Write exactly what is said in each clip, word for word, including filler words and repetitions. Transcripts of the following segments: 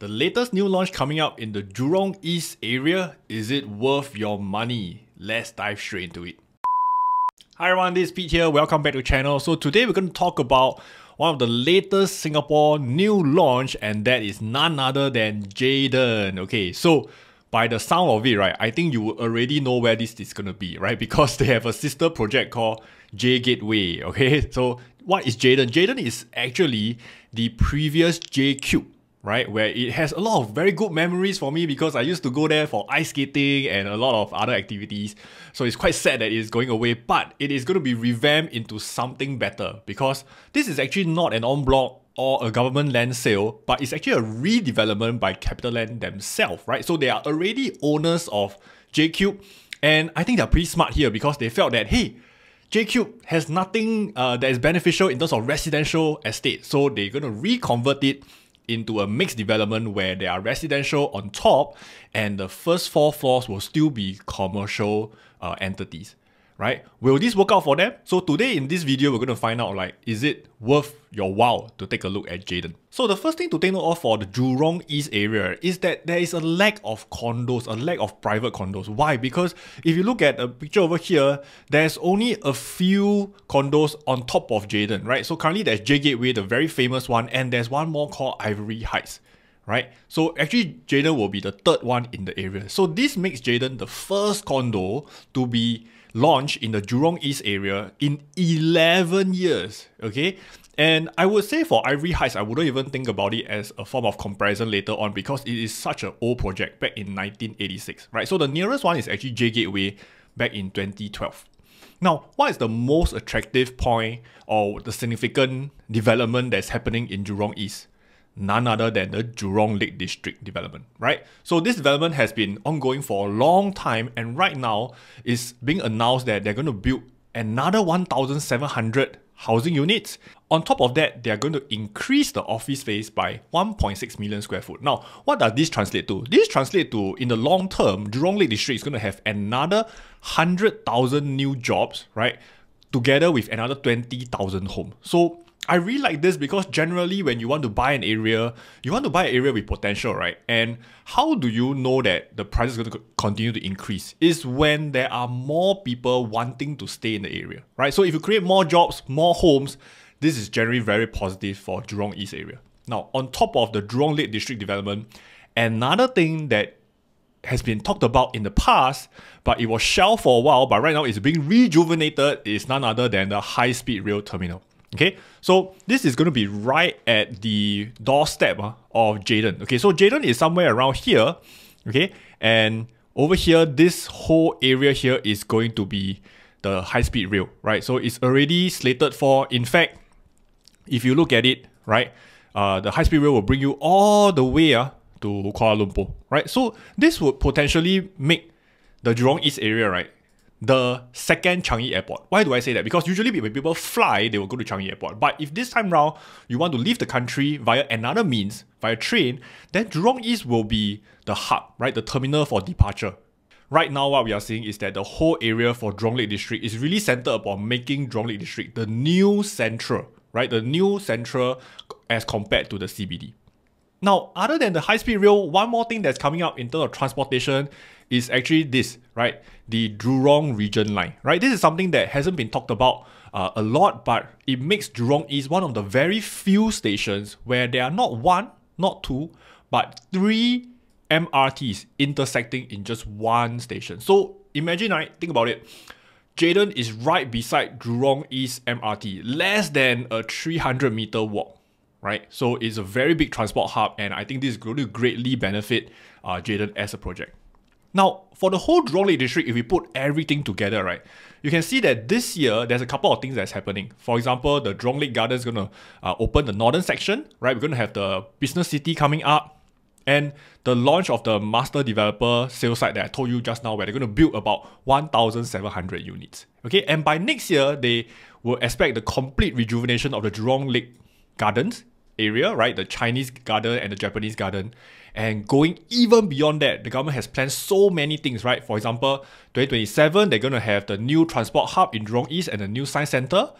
The latest new launch coming up in the Jurong East area, is it worth your money? Let's dive straight into it. Hi everyone, this is Pete here, welcome back to the channel. So today we're going to talk about one of the latest Singapore new launch, and that is none other than J'den. Okay, so by the sound of it, right, I think you already know where this is going to be, right? Because they have a sister project called J Gateway, okay? So what is J'den? J'den is actually the previous J Cube, right? Where it has a lot of very good memories for me because I used to go there for ice skating and a lot of other activities. So it's quite sad that it's going away, but it is going to be revamped into something better because this is actually not an en bloc or a government land sale, but it's actually a redevelopment by Capital Land themselves, right? So they are already owners of J Cube, and I think they're pretty smart here because they felt that, hey, J Cube has nothing uh, that is beneficial in terms of residential estate. So they're going to reconvert it into a mixed development where there are residential on top and the first four floors will still be commercial uh, entities, right? Will this work out for them? So today in this video, we're going to find out, like, is it worth your while to take a look at J'den? So the first thing to take note of for the Jurong East area is that there is a lack of condos, a lack of private condos. Why? Because if you look at a picture over here, there's only a few condos on top of J'den, right? So currently there's J Gateway, the very famous one, and there's one more called Ivory Heights, right? So actually J'den will be the third one in the area. So this makes J'den the first condo to be launched in the Jurong East area in eleven years, okay? And I would say for Ivory Heights, I wouldn't even think about it as a form of comparison later on because it is such an old project back in nineteen eighty-six, right? So the nearest one is actually J Gateway back in twenty twelve. Now, what is the most attractive point or the significant development that's happening in Jurong East? None other than the Jurong Lake District development, right? So this development has been ongoing for a long time, and right now it's being announced that they're going to build another one thousand seven hundred housing units. On top of that, they are going to increase the office space by one point six million square foot. Now, what does this translate to? This translates to, in the long term, Jurong Lake District is going to have another one hundred thousand new jobs, right? Together with another twenty thousand homes. So I really like this because generally when you want to buy an area, you want to buy an area with potential, right? And how do you know that the price is going to continue to increase? Is when there are more people wanting to stay in the area, right? So if you create more jobs, more homes, this is generally very positive for Jurong East area. Now, on top of the Jurong Lake District development, another thing that has been talked about in the past, but it was shelved for a while, but right now it's being rejuvenated, is none other than the high-speed rail terminal. Okay, so this is going to be right at the doorstep uh, of J'den. Okay, so J'den is somewhere around here. Okay, and over here, this whole area here is going to be the high-speed rail, right? So it's already slated for, in fact, if you look at it, right, uh, the high-speed rail will bring you all the way uh, to Kuala Lumpur, right? So this would potentially make the Jurong East area, right, the second Changi Airport. Why do I say that? Because usually when people fly, they will go to Changi Airport. But if this time round, you want to leave the country via another means, via train, then Jurong East will be the hub, right? The terminal for departure. Right now, what we are seeing is that the whole area for Jurong Lake District is really centered upon making Jurong Lake District the new central, right? The new central as compared to the C B D. Now, other than the high-speed rail, one more thing that's coming up in terms of transportation is actually this, right? The Jurong Region Line, right? This is something that hasn't been talked about uh, a lot, but it makes Jurong East one of the very few stations where there are not one, not two, but three M R Ts intersecting in just one station. So imagine, right? Think about it. J'den is right beside Jurong East M R T, less than a three hundred meter walk, right? So it's a very big transport hub, and I think this is going to greatly benefit uh, J'den as a project. Now, for the whole Jurong Lake District, if we put everything together, right, you can see that this year, there's a couple of things that's happening. For example, the Jurong Lake Garden is going to uh, open the northern section, right? We're going to have the business city coming up, and the launch of the master developer sales site that I told you just now, where they're going to build about one thousand seven hundred units, okay? And by next year, they will expect the complete rejuvenation of the Jurong Lake Gardens area, right? The Chinese garden and the Japanese garden. And going even beyond that, the government has planned so many things, right? For example, twenty twenty-seven, they're going to have the new transport hub in Jurong East and the new science center.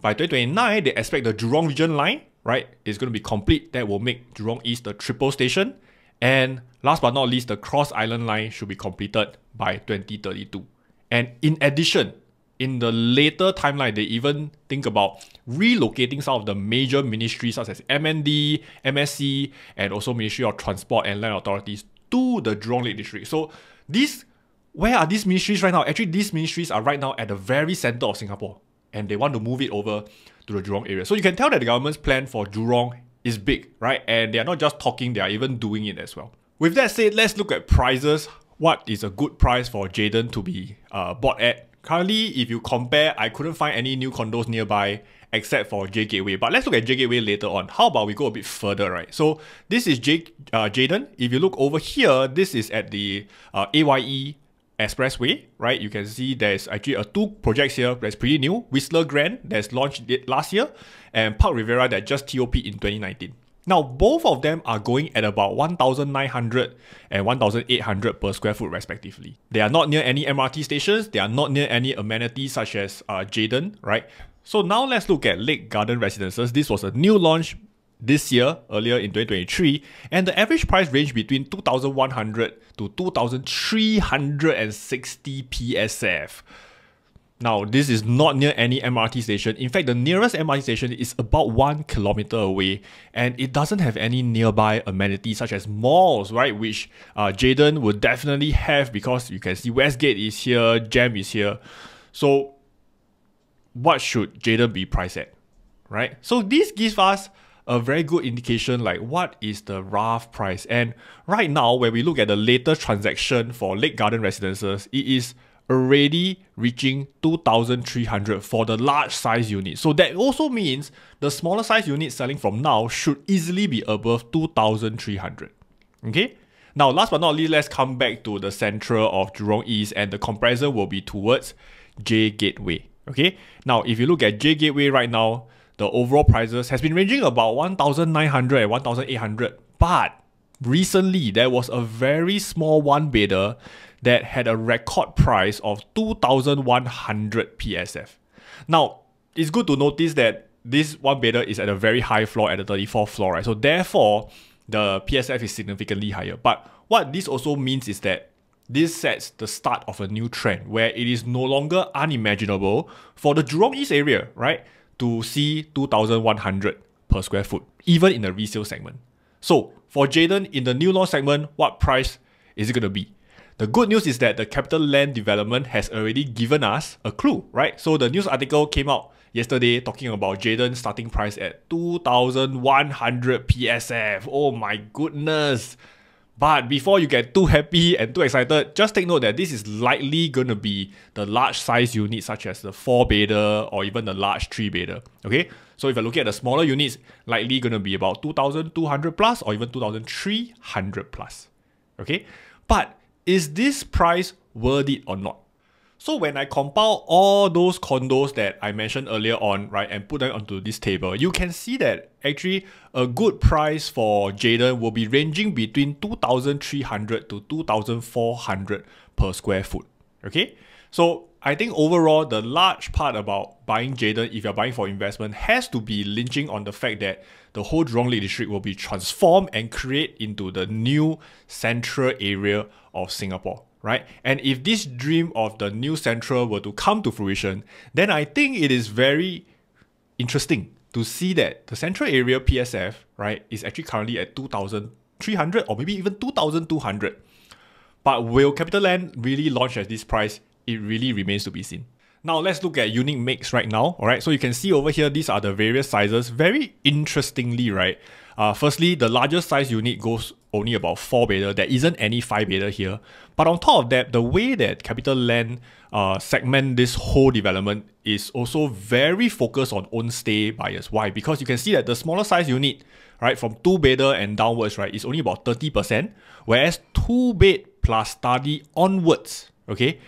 By twenty twenty-nine, they expect the Jurong Region Line, right, is going to be complete. That will make Jurong East the triple station. And last but not least, the Cross Island Line should be completed by twenty thirty-two. And in addition, in the later timeline, they even think about relocating some of the major ministries such as M N D, M S C, and also Ministry of Transport and Land Authorities to the Jurong Lake District. So these, where are these ministries right now? Actually, these ministries are right now at the very center of Singapore, and they want to move it over to the Jurong area. So you can tell that the government's plan for Jurong is big, right? And they are not just talking, they are even doing it as well. With that said, let's look at prices. What is a good price for J'den to be uh, bought at? Currently, if you compare, I couldn't find any new condos nearby except for J Gateway. But let's look at J Gateway later on. How about we go a bit further, right? So this is J, uh, J'den. If you look over here, this is at the uh, A Y E Expressway, right? You can see there's actually a two projects here that's pretty new. Whistler Grand that's launched last year, and Park Rivera that just T O P in twenty nineteen. Now, both of them are going at about one thousand nine hundred and one thousand eight hundred per square foot respectively. They are not near any M R T stations. They are not near any amenities such as uh, J'den, right? So now let's look at Lake Garden Residences. This was a new launch this year, earlier in twenty twenty-three. And the average price range between two thousand one hundred to two thousand three hundred sixty P S F. Now, this is not near any M R T station. In fact, the nearest M R T station is about one kilometer away, and it doesn't have any nearby amenities such as malls, right? Which uh, J'den would definitely have, because you can see Westgate is here, Jem is here. So what should J'den be priced at, right? So this gives us a very good indication like what is the rough price. And right now, when we look at the latest transaction for Lake Garden Residences, it is already reaching two thousand three hundred for the large size unit. So that also means the smaller size unit selling from now should easily be above two thousand three hundred. Okay. Now, last but not least, let's come back to the central of Jurong East, and the comparison will be towards J Gateway. Okay. Now, if you look at J Gateway right now, the overall prices has been ranging about one thousand nine hundred and one thousand eight hundred. But recently, there was a very small one-bedder that had a record price of two thousand one hundred P S F. Now, it's good to notice that this one-bedder is at a very high floor, at the thirty-fourth floor, right? So therefore, the P S F is significantly higher. But what this also means is that this sets the start of a new trend where it is no longer unimaginable for the Jurong East area, right, to see two thousand one hundred per square foot, even in the resale segment. So for J'den, in the new launch segment, what price is it going to be? The good news is that the Capital Land development has already given us a clue, right? So the news article came out yesterday talking about J'den starting price at two thousand one hundred P S F. Oh my goodness. But before you get too happy and too excited, just take note that this is likely going to be the large size units such as the four-bedder or even the large three-bedder, okay? So if you're looking at the smaller units, likely going to be about two thousand two hundred plus or even two thousand three hundred plus. Okay, but is this price worth it or not? So when I compile all those condos that I mentioned earlier on, right, and put them onto this table, you can see that actually a good price for J'den will be ranging between two thousand three hundred to two thousand four hundred per square foot. Okay, so I think overall, the large part about buying J'den, if you're buying for investment, has to be lynching on the fact that the whole Jurong Lake District will be transformed and create into the new central area of Singapore, right? And if this dream of the new central were to come to fruition, then I think it is very interesting to see that the central area P S F, right, is actually currently at two thousand three hundred or maybe even two thousand two hundred. But will Capital Land really launch at this price? It really remains to be seen. Now let's look at unit mix right now. All right, so you can see over here, these are the various sizes. Very interestingly, right? Uh, firstly, the largest size unit goes only about four beta. There isn't any five beta here. But on top of that, the way that Capital Land uh, segment this whole development is also very focused on own stay buyers. Why? Because you can see that the smaller size unit, right, from two beta and downwards, right, is only about thirty percent, whereas two bed plus study onwards, okay,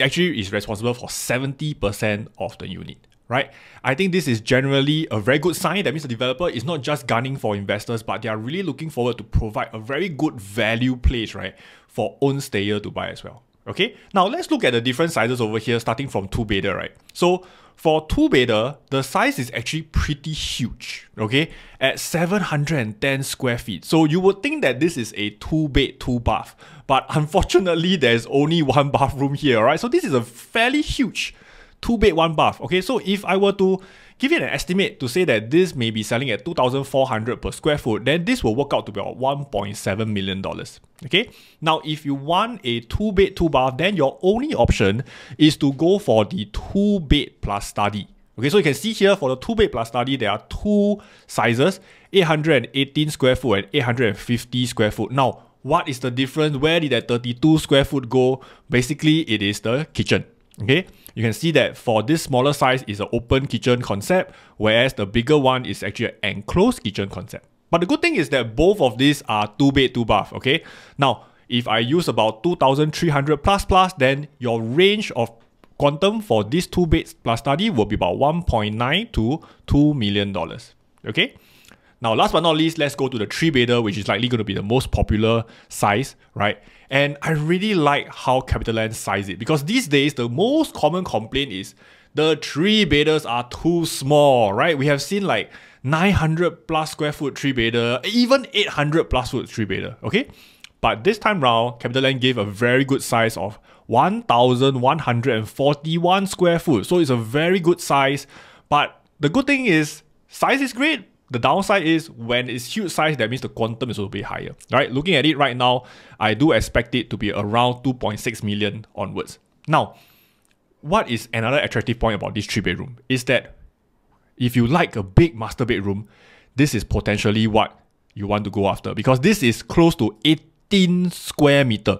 actually is responsible for seventy percent of the unit, right? I think this is generally a very good sign. That means the developer is not just gunning for investors, but they are really looking forward to provide a very good value place, right, for own stayer to buy as well. Okay, now let's look at the different sizes over here, starting from two-bedder, right? So for two-bedder, the size is actually pretty huge, okay? At seven hundred ten square feet. So you would think that this is a two-bed, two-bath, but unfortunately, there's only one bathroom here, right? So this is a fairly huge two-bed, one-bath, okay? So if I were to give it an estimate to say that this may be selling at two thousand four hundred dollars per square foot, then this will work out to be about one point seven million dollars, okay? Now, if you want a two-bed, two-bath, then your only option is to go for the two-bed plus study. Okay, so you can see here for the two-bed plus study, there are two sizes, eight hundred eighteen square foot and eight hundred fifty square foot. Now, what is the difference? Where did that thirty-two square foot go? Basically, it is the kitchen. Okay, you can see that for this smaller size is an open kitchen concept, whereas the bigger one is actually an enclosed kitchen concept. But the good thing is that both of these are two bed, two bath. Okay, now if I use about two thousand three hundred plus plus, then your range of quantum for this two bed plus study will be about one point nine to two million dollars. Okay. Now, last but not least, let's go to the three-bedder, which is likely going to be the most popular size, right? And I really like how Capital Land size it, because these days, the most common complaint is the three-bedders are too small, right? We have seen like nine hundred plus square foot three-bedder, even eight hundred plus foot three-bedder, okay? But this time round, Capital Land gave a very good size of one thousand one hundred forty-one square foot. So it's a very good size, but the good thing is size is great. The downside is when it's huge size, that means the quantum is a little bit higher, right? Looking at it right now, I do expect it to be around two point six million onwards. Now, what is another attractive point about this three bedroom is that if you like a big master bedroom, this is potentially what you want to go after, because this is close to eighteen square meter,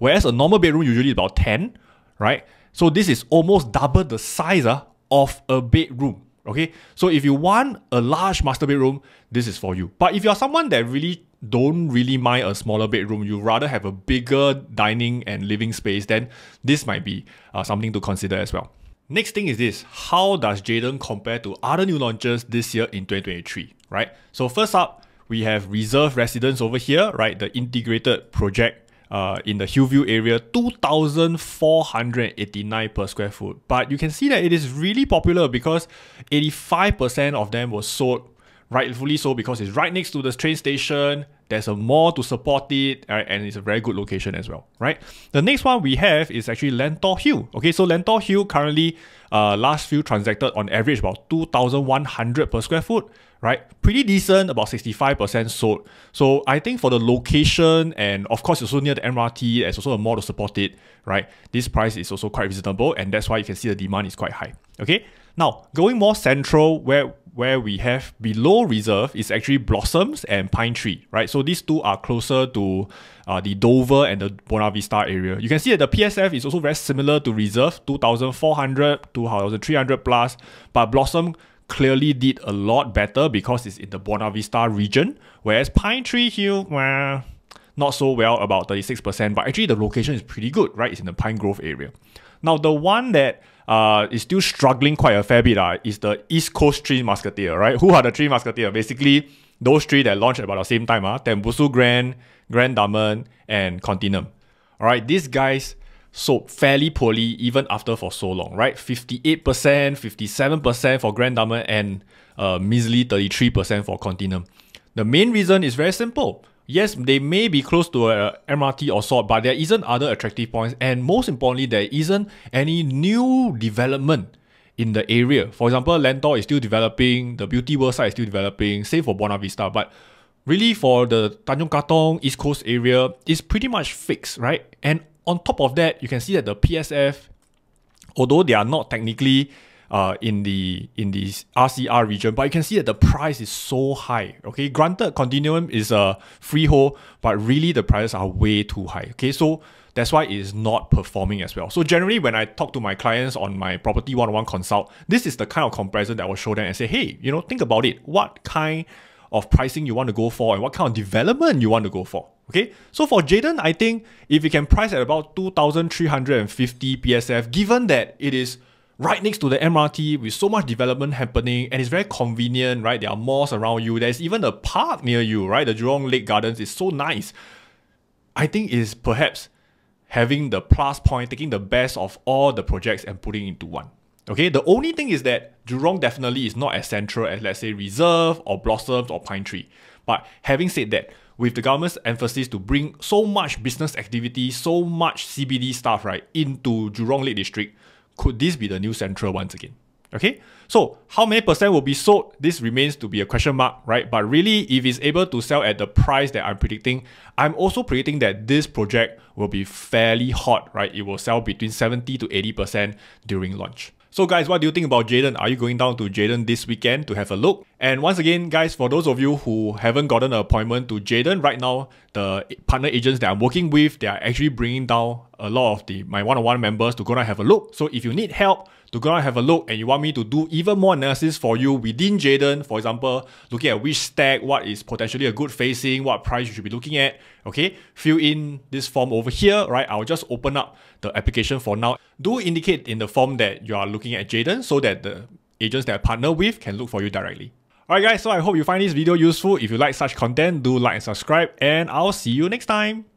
whereas a normal bedroom usually is about ten, right? So this is almost double the size uh, of a bedroom. Okay, so if you want a large master bedroom, this is for you. But if you're someone that really don't really mind a smaller bedroom, you rather have a bigger dining and living space, then this might be uh, something to consider as well. Next thing is this, how does J'den compare to other new launches this year in twenty twenty-three, right? So first up, we have Reserve Residence over here, right? The integrated project. Uh, in the Hillview area, two thousand four hundred eighty-nine per square foot. But you can see that it is really popular because eighty-five percent of them were sold, rightfully so, because it's right next to the train station, there's a mall to support it, right? And it's a very good location as well, right? The next one we have is actually Lentor Hill. Okay, so Lentor Hill currently, uh, last few transacted on average about two thousand one hundred per square foot, right? Pretty decent, about sixty-five percent sold. So I think for the location, and of course, it's also near the M R T, there's also a mall to support it, right? This price is also quite reasonable, and that's why you can see the demand is quite high, okay? Now, going more central, where, where we have below Reserve is actually Blossoms and Pine Tree, right? So these two are closer to uh, the Dover and the Buena Vista area. You can see that the P S F is also very similar to Reserve, two thousand four hundred, two thousand three hundred plus, but Blossom clearly did a lot better because it's in the Buena Vista region, whereas Pine Tree Hill, well, not so well, about thirty-six percent, but actually the location is pretty good, right? It's in the Pine Grove area. Now, the one that uh, is still struggling quite a fair bit uh, is the East Coast Three Musketeers, right? Who are the Three Musketeers? Basically, those three that launched about the same time, uh, Tembusu Grand, Grand Diamond, and Continuum. All right, these guys sold fairly poorly even after for so long, right? fifty-eight percent, fifty-seven percent for Grand Diamond, and uh, measly thirty-three percent for Continuum. The main reason is very simple. Yes, they may be close to a M R T or sort, but there isn't other attractive points, and most importantly, there isn't any new development in the area. For example, Lentor is still developing, the Beauty World side is still developing, save for Buena Vista, but really for the Tanjong Katong, East Coast area, it's pretty much fixed, right? And on top of that, you can see that the P S F, although they are not technically Uh, in the in the R C R region, but you can see that the price is so high. Okay, granted, Continuum is a freehold, but really the prices are way too high. Okay, so that's why it is not performing as well. So generally, when I talk to my clients on my property one-on-one consult, this is the kind of comparison that I will show them and say, hey, you know, think about it. What kind of pricing you want to go for, and what kind of development you want to go for? Okay, so for J'den, I think if you can price at about two thousand three hundred fifty P S F, given that it is right next to the M R T with so much development happening, and it's very convenient, right? There are malls around you. There's even a park near you, right? The Jurong Lake Gardens is so nice. I think it's perhaps having the plus point, taking the best of all the projects and putting it into one. Okay, the only thing is that Jurong definitely is not as central as, let's say, Reserve or Blossoms or Pine Tree. But having said that, with the government's emphasis to bring so much business activity, so much C B D stuff, right, into Jurong Lake District, could this be the new central once again? Okay, so how many percent will be sold? This remains to be a question mark, right? But really, if it's able to sell at the price that I'm predicting, I'm also predicting that this project will be fairly hot, right? It will sell between seventy to eighty percent during launch. So guys, what do you think about J'den? Are you going down to J'den this weekend to have a look? And once again, guys, for those of you who haven't gotten an appointment to J'den right now, the partner agents that I'm working with, they are actually bringing down a lot of the my one-on-one members to go and have a look. So if you need help to go and have a look and you want me to do even more analysis for you within J'den, for example, looking at which stack, what is potentially a good facing, what price you should be looking at, okay? Fill in this form over here, right? I'll just open up the application for now. Do indicate in the form that you are looking at J'den so that the agents that I partner with can look for you directly. Alright guys, so I hope you find this video useful. If you like such content, do like and subscribe, and I'll see you next time.